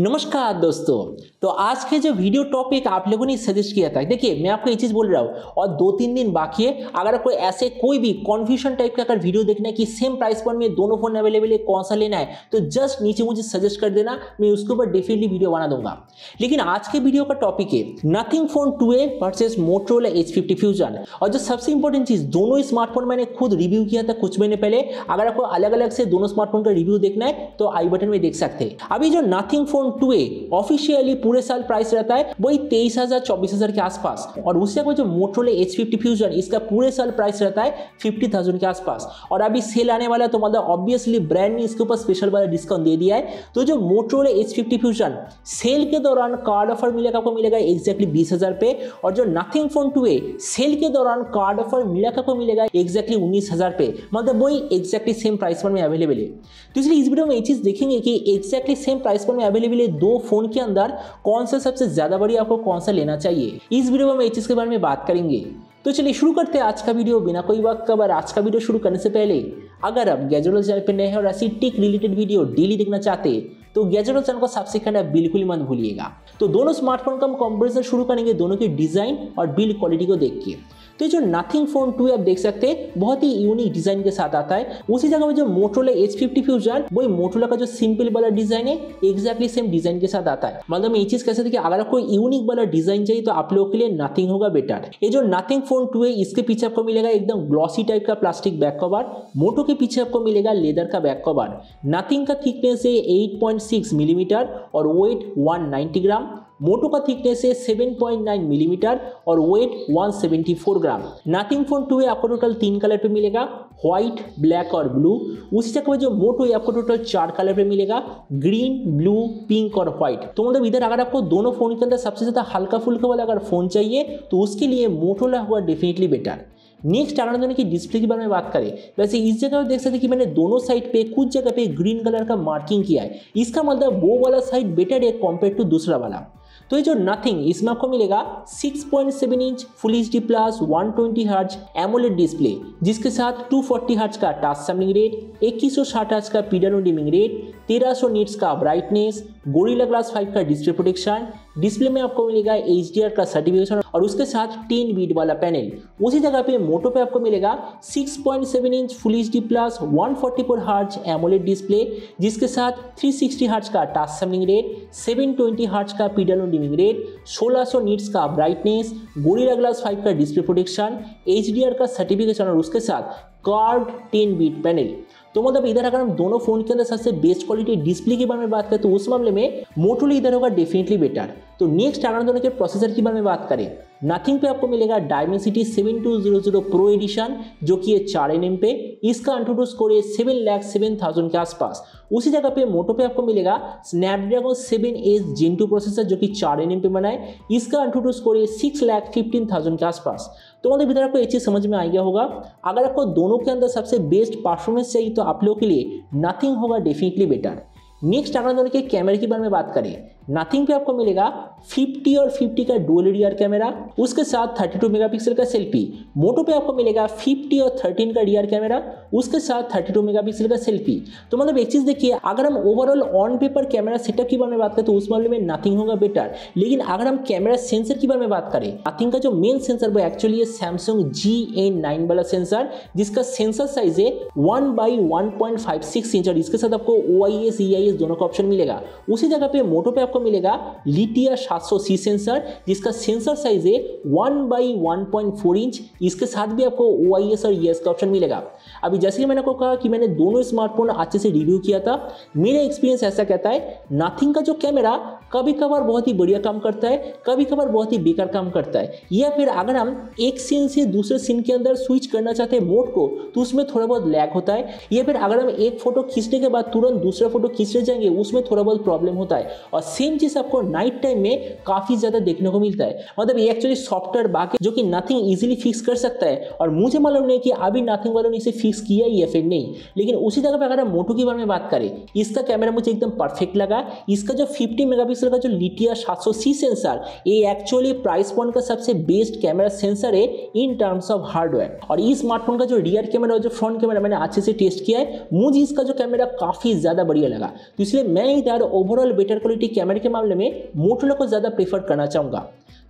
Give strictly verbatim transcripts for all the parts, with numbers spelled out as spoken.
नमस्कार दोस्तों, तो आज के जो वीडियो टॉपिक आप लोगों ने सजेस्ट किया था, देखिए मैं आपको ये चीज़ बोल रहा हूँ और दो तीन दिन बाकी है। अगर कोई ऐसे कोई भी कन्फ्यूजन टाइप का अगर वीडियो देखना है कि सेम प्राइस पॉइंट में दोनों फोन अवेलेबल है, कौन सा लेना है, तो जस्ट नीचे मुझे सजेस्ट कर देना, मैं उसके ऊपर डेफिनेटली वीडियो बना दूंगा। लेकिन आज के वीडियो का टॉपिक है Nothing phone two a versus Motorola Edge fifty Fusion. और जो सबसे इंपॉर्टेंट चीज़, दोनों स्मार्टफोन मैंने खुद रिव्यू किया था कुछ महीने पहले। अगर आपको अलग अलग से दोनों स्मार्टफोन का रिव्यू देखना है तो आई बटन में देख सकते हैं। अभी जो Nothing phone two a officially पूरे साल प्राइस रहता है वही तेईस हज़ार चौबीस हज़ार के आसपास, और उससे कोई जो मोटोरोला एज फिफ्टी फ्यूजन, इसका पूरे साल प्राइस रहता है पचास हज़ार के आसपास। और अभी सेल आने वाला तो मतलब ऑब्वियसली ब्रांड ने इसके ऊपर स्पेशल वाला डिस्काउंट दे दिया है। तो जो Motorola Edge fifty Fusion sale के दौरान कार्ड ऑफर मिलेगा, आपको मिलेगा एक्जैक्टली बीस हज़ार पे, और जो Nothing phone two a sale के दौरान कार्ड ऑफर मिलेगा, आपको मिलेगा एक्जैक्टली उन्नीस हज़ार पे, मतलब वही एक्जैक्टली सेम प्राइस पर में अवेलेबल है। तो इसलिए इस वीडियो में ये चीज़ देखेंगे कि एक्जैक्टली सेम प्राइस पर में अवेलेबल दो फोन के अंदर कौन सा सबसे ज्यादा बढ़िया, आपको कौन सा लेना चाहिए। इस वीडियो में इस चीज के बारे में बात करेंगे। तो चलिए शुरू करते हैं आज का वीडियो बिना कोई वक्त का। और आज का वीडियो शुरू करने से पहले अगर आप गैजेटोलॉजी चैनल पर नए हैं और ऐसी टेक रिलेटेड वीडियो डेली देखना चाहते हैं तो गैजेटोलॉजी चैनल को सब्सक्राइब करना बिल्कुल मत भूलिएगा। तो दोनों स्मार्टफोन का हम कंपैरिजन शुरू करेंगे, दोनों की डिजाइन और बिल्ड क्वालिटी को देख के। तो जो नथिंग फोन टू आप देख सकते हैं बहुत ही यूनिक डिजाइन के साथ आता है। उसी जगह में जो मोटोरोला एज फिफ्टी फ्यूजन, वही मोटोरोला का जो सिंपल वाला डिजाइन है एक्जैक्टली सेम डिजाइन के साथ आता है। मतलब ये चीज कह सकते हैं कि अगर आपको यूनिक वाला डिजाइन चाहिए तो आप लोगों के लिए नथिंग होगा बेटर। ये जो नथिंग फोन टू है इसके पीछे आपको मिलेगा एकदम ग्लॉसी टाइप का प्लास्टिक बैक कवर, मोटो के पीछे आपको मिलेगा लेदर का बैक कवर। नथिंग का थिकनेस है एट पॉइंट सिक्स मिलीमीटर और weight one ninety gram. Moto का थिकनेस है सेवन पॉइंट नाइन मिलीमीटर और weight one seventy four gram. Nothing phone two a आपको टोटल तीन कलर पे मिलेगा, व्हाइट, ब्लैक और ब्लू। उसी तरह जो मोटो है आपको टोटल चार कलर पे मिलेगा, ग्रीन, ब्लू, पिंक और व्हाइट। तो मतलब इधर अगर आपको दोनों फोन के अंदर सबसे ज़्यादा हल्का फुल्का वाला अगर फोन चाहिए तो उसके लिए मोटोरोला हुआ डेफिनेटली बेटर। नेक्स्ट अगर दोनों की डिस्प्ले के बारे में बात करें, वैसे इस जगह देख सकते हैं कि मैंने दोनों साइड पे कुछ जगह पे ग्रीन कलर का मार्किंग किया है, इसका मतलब वो वाला साइड बेटर है कॉम्पेयर टू दूसरा वाला। तो ये जो नथिंग, इसमें आपको मिलेगा six point seven inch full H D plus one twenty hertz AMOLED display, जिसके साथ टू फोर्टी हर्ट्ज का टच सैंपलिंग रेट, इक्कीस सौ साठ हर्ट्ज का पीडब्ल्यू डिमिंग रेट, तेरह सौ नीट्स का ब्राइटनेस, गोरिल्ला ग्लास फाइव का डिस्प्ले प्रोटेक्शन। डिस्प्ले में आपको मिलेगा एच डी आर का सर्टिफिकेशन और उसके साथ टेन बीट वाला पैनल। उसी जगह पे मोटो पे आपको मिलेगा six point seven inch full H D plus one forty four hertz AMOLED display, जिसके साथ थ्री सिक्स्टी हर्ट्ज का touch sampling rate, seven twenty hertz का पीडब्ल्यू डिमिंग रेट, सोलह सौ नीट्स का ब्राइटनेस, गोरिल्ला ग्लास फाइव का display protection, H D R का certification और उसके साथ कार्ड टेन बीट पैनल। तो मतलब इधर अगर हम दोनों फोन के अंदर सबसे बेस्ट क्वालिटी डिस्प्ले के बारे में बात करें तो उस मामले में मोटोरोला इधर होगा डेफिनेटली बेटर। तो नेक्स्ट अगर दोनों के प्रोसेसर के बारे में बात करें, नथिंग पे आपको मिलेगा Dimensity seven two zero zero pro edition, जो कि है चार एन एम पे, इसका अंटूटू स्कोर है सेवन लैख सेवन थाउजेंड के आसपास। उसी जगह पे मोटो पे आपको मिलेगा Snapdragon seven S Gen two processor, जो कि चार एन एम पे बना है, इसका अंटूटू स्कोर है सिक्स लाख फिफ्टीन थाउजेंड के आसपास। तो मतलब इधर आपको ये चीज़ समझ में आ गया होगा, अगर आपको दोनों के अंदर सबसे बेस्ट परफॉर्मेंस चाहिए तो आप लोगों के लिए नथिंग होगा डेफिनेटली बेटर। नेक्स्ट अगर दोनों के कैमरे के बारे में बात करें, नथिंग पे आपको मिलेगा फिफ्टी और फिफ्टी का डुअल रियर कैमरा, उसके साथ थर्टी टू मेगापिक्सल का सेल्फी। मोटो पे आपको मिलेगा फिफ्टी और थर्टीन का रियर कैमरा, उसके साथ थर्टी टू मेगापिक्सल का सेल्फी। तो मतलब एक चीज़ देखिए, अगर हम overall on paper camera setup के बारे में बात करें तो उस मामले में नथिंग होगा बेटर। लेकिन अगर हम कैमरा सेंसर के बारे में बात करें, नथिंग का जो मेन सेंसर वो एक्चुअली है सैमसंग जी ए नाइन वाला सेंसर, जिसका सेंसर साइज है one by one point five six inch और इसके साथ आपको ओ I S E I S दोनों का ऑप्शन मिलेगा। उसी जगह पे मोटो पे मिलेगा Lytia seven hundred C sensor, जिसका सेंसर साइज है one by one point four inch, इसके साथ भी आपको ओ आई एस और ई आई एस का ऑप्शन मिलेगा। अभी जैसे कि मैंने आपको कहा कि मैंने दोनों स्मार्टफोन अच्छे से रिव्यू किया था, मेरा एक्सपीरियंस ऐसा कहता है नथिंग का जो कैमरा कभी कभार बहुत ही बढ़िया काम करता है, कभी कभार बहुत ही बेकार काम करता है, या फिर अगर हम एक सीन से दूसरे सीन के अंदर स्विच करना चाहते हैं मोड को तो उसमें थोड़ा बहुत लैग होता है, या फिर अगर हम एक फोटो खींचने के बाद तुरंत दूसरा फोटो खींचने जाएंगे उसमें थोड़ा बहुत प्रॉब्लम होता है। और सेम चीज़ आपको नाइट टाइम में काफ़ी ज़्यादा देखने को मिलता है। मतलब ये एक्चुअली सॉफ्टवेयर बाकी जो कि नथिंग इजीली फिक्स कर सकता है और मुझे मालूम नहीं कि अभी नथिंग वालों ने इसे फिक्स किया या फिर नहीं। लेकिन उसी जगह पर अगर हम मोटो के बारे में बात करें, इसका कैमरा मुझे एकदम परफेक्ट लगा। इसका जो फिफ्टी मेगापिक्सल का जो Lytia seven hundred C sensor, ये एक्चुअली प्राइस पॉइंट का सबसे बेस्ट कैमरा सेंसर है इन टर्म्स ऑफ हार्डवेयर। और इस स्मार्टफोन का जो रियर कैमरा और जो फ्रंट कैमरा मैंने अच्छे से टेस्ट किया है, मुझे इसका जो कैमरा काफी ज्यादा बढ़िया लगा। तो इसलिए मैं इधर ओवरऑल बेटर क्वालिटी कैमरा कैमरे के मामले में मोटोरोला को ज़्यादा प्रेफर करना चाहूँगा।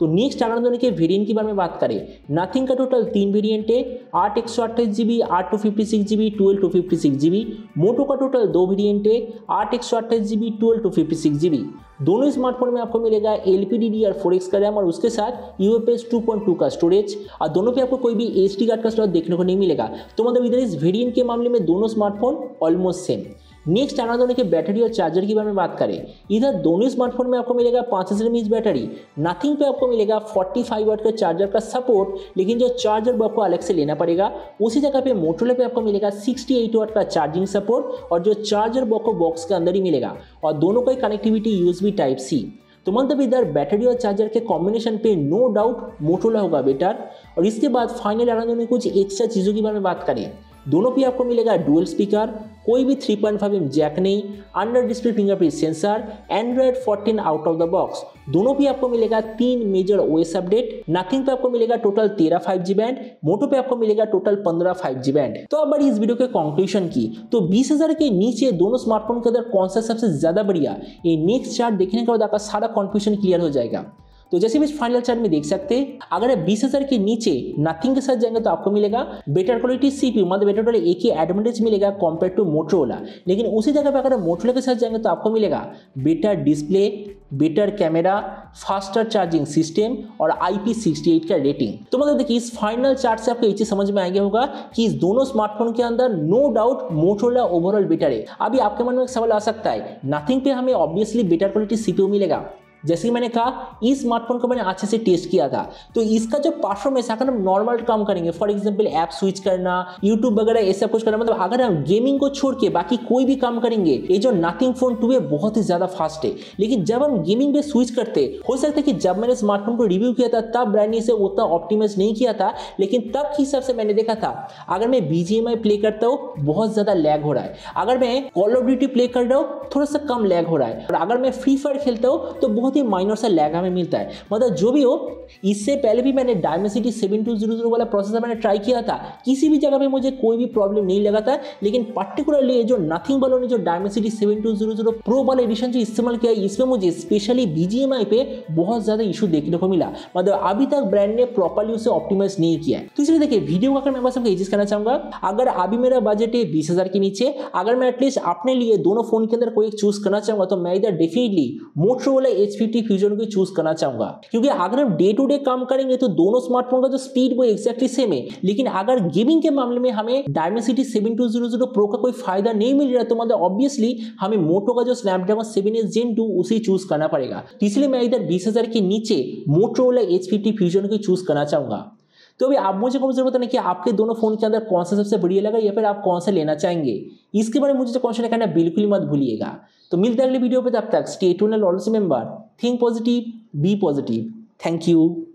तो नेक्स्ट अगर दोनों के वेरिएंट की बारे में बात करें, नथिंग का टोटल तीन वेरिएंट है, आठ एक सौ अट्ठाईस जीबी आठ two fifty six GB twelve two fifty six GB Moto का टोटल दो वेरिएंट है, आठ एक सौ अट्ठाईस GB twelve two fifty six GB दोनों स्मार्टफोन में आपको मिलेगा L P D D R four X का रैम और उसके साथ U F S two point two का स्टोरेज और दोनों पे आपको कोई भी एच डी कार्ड का स्टोरेज देखने को नहीं मिलेगा। तो मतलब इधर इस वेरिएंट के मामले में दोनों स्मार्टफोन ऑलमोस्ट सेम। नेक्स्ट आना दोनों के बैटरी और चार्जर के बारे में बात करें, इधर दोनों स्मार्टफोन में आपको मिलेगा पाँच हज़ार एमएएच बैटरी, नथिंग पे आपको मिलेगा पैंतालीस वाट का चार्जर का सपोर्ट, लेकिन जो चार्जर वो आपको अलग से लेना पड़ेगा। उसी जगह पे मोटोरोला पे आपको मिलेगा अड़सठ वाट का चार्जिंग सपोर्ट और जो चार्जर वो आपको बॉक्स के अंदर ही मिलेगा और दोनों का कनेक्टिविटी यूएसबी टाइप सी। तो मतलब इधर बैटरी और चार्जर के कॉम्बिनेशन पे नो डाउट मोटोरोला होगा बेटर। और इसके बाद फाइनल आना दोनों कुछ एक्स्ट्रा चीज़ों के बारे में बात करें, दोनों पे आपको मिलेगा डुअल स्पीकर, कोई भी three point five inch jack नहीं, under display fingerprint sensor, Android fourteen out of the box, दोनों पे आपको मिलेगा तीन मेजर ओएस अपडेट। नथिंग पे आपको मिलेगा टोटल तेरह फाइव जी बैंड, मोटो पे आपको मिलेगा टोटल पंद्रह फाइव जी बैंड। तो अब बड़ी इस वीडियो के कंक्लूजन की, तो बीस हज़ार के नीचे दोनों स्मार्टफोन के अंदर कौन सा सबसे ज़्यादा बढ़िया, ये नेक्स्ट चार्ट देखने के बाद आपका सारा कॉन्फ्यूजन क्लियर हो जाएगा। तो जैसे भी फाइनल चार्ट में देख सकते हैं, अगर आप बीस हज़ार के नीचे नथिंग के साथ जाएंगे तो आपको मिलेगा बेटर क्वालिटी सीपीयू, मतलब बेटर क्वालिटी एक ही एडवांटेज मिलेगा कंपेयर टू मोटोरोला। लेकिन उसी जगह पर अगर मोटोरोला के साथ जाएंगे तो आपको मिलेगा better display, better camera, faster charging system और आई पी सिक्सटी एट का रेटिंग। तो मतलब देखिए इस फाइनल चार्ट से आपको ये चीज़ समझ में आएगी होगा कि इस दोनों स्मार्टफोन के अंदर no doubt Motorola overall better है। अभी आपके मन में एक सवाल आ सकता है, नथिंग पे हमें ऑब्वियसली बेटर क्वालिटी सीपीयू मिलेगा, जैसे कि मैंने कहा इस स्मार्टफोन को मैंने अच्छे से टेस्ट किया था, तो इसका जो परफॉर्मेंस अगर हम नॉर्मल काम करेंगे, फॉर एग्जांपल ऐप स्विच करना, यूट्यूब वगैरह ऐसा कुछ करना, मतलब अगर हम गेमिंग को छोड़ के बाकी कोई भी काम करेंगे, ये जो नथिंग फोन टू है बहुत ही ज़्यादा फास्ट है। लेकिन जब हम गेमिंग पे स्विच करते, हो सकता है कि जब मैंने स्मार्टफोन को रिव्यू किया था तब ब्रांड ने इसे उतना ऑप्टिमाइज नहीं किया था, लेकिन तब के हिसाब से मैंने देखा था अगर मैं B G M I play करता हूँ बहुत ज़्यादा लैग हो रहा है, अगर मैं कॉल ऑफ ड्यूटी प्ले कर रहा हूँ थोड़ा सा कम लैग हो रहा है, और अगर मैं फ्री फायर खेलता हूँ तो बहुत ही माइनर सा लैग हमें मिलता है। मतलब जो भी हो, इससे पहले भी मैंने Dimensity seven two zero zero वाला प्रोसेसर मैंने ट्राई किया था, किसी भी जगह पे मुझे कोई भी प्रॉब्लम नहीं लगा था, लेकिन पर्टिकुलरली जो नथिंग वालों ने जो Dimensity seven two zero zero pro वाला एडिशन जो इस्तेमाल किया है, इसमें मुझे स्पेशली बीजीएमआई पे बहुत ज़्यादा इशू देखने को मिला। मतलब अभी तक ब्रांड ने प्रॉपरली उसे ऑप्टिमाइज नहीं किया है। तो इसलिए देखिए वीडियो का मैं बस आपको एडजस्ट करना चाहूँगा, अगर अभी मेरा बजट है बीस हज़ार के नीचे, अगर मैं एटलीस्ट अपने लिए दोनों फोन के अंदर कोई एक चूज करना चाहूँगा तो मैं इधर definitely Motorola Edge fifty Fusion को चूज करना चाहूंगा, क्योंकि अगर हम डे टू डे काम करेंगे तो दोनों स्मार्टफोन का जो स्पीड वो एक्जैक्टली सेम है, लेकिन अगर गेमिंग के मामले में हमें Dimensity seven two zero zero pro का कोई फायदा नहीं मिल रहा, तो मतलब ऑब्वियसली हमें मोटो का जो Snapdragon seven S Gen two उसे चूज करना पड़ेगा। इसलिए मैं इधर बीस हजार के नीचे मोटोरोला एच फिफ्टी फ्यूजन को चूज करना चाहूंगा। तो अभी आप मुझे कम जरूरत नहीं कि आपके दोनों फोन के अंदर कौन सा सबसे बढ़िया लगा या फिर आप कौन सा लेना चाहेंगे, इसके बारे में मुझे तो कौन सा लिखाना बिल्कुल मत भूलिएगा। तो मिलते हैं अगले वीडियो पे, तब तक stay tuned and always remember, think positive, be positive. Thank you.